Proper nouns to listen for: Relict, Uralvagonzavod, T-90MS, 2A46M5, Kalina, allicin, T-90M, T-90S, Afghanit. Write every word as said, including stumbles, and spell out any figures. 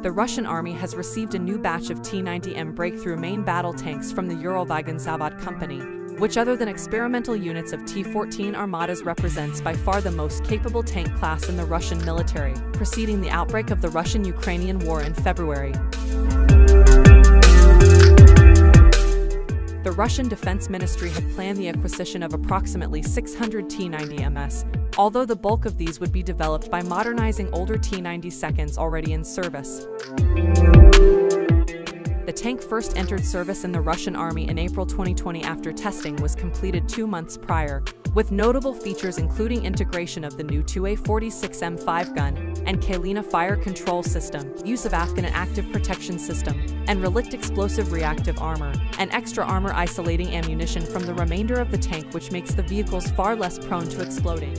The Russian army has received a new batch of T ninety M breakthrough main battle tanks from the Uralvagonzavod company, which other than experimental units of T fourteen armadas represents by far the most capable tank class in the Russian military, preceding the outbreak of the Russian-Ukrainian war in February. The Russian Defense Ministry had planned the acquisition of approximately six hundred T ninety M S, although the bulk of these would be developed by modernizing older T ninety seconds already in service. The tank first entered service in the Russian Army in April twenty twenty after testing was completed two months prior, with notable features including integration of the new two A forty-six M five gun and Kalina fire control system, use of Afghanit active protection system, and Relict explosive reactive armor, and extra armor isolating ammunition from the remainder of the tank, which makes the vehicles far less prone to exploding.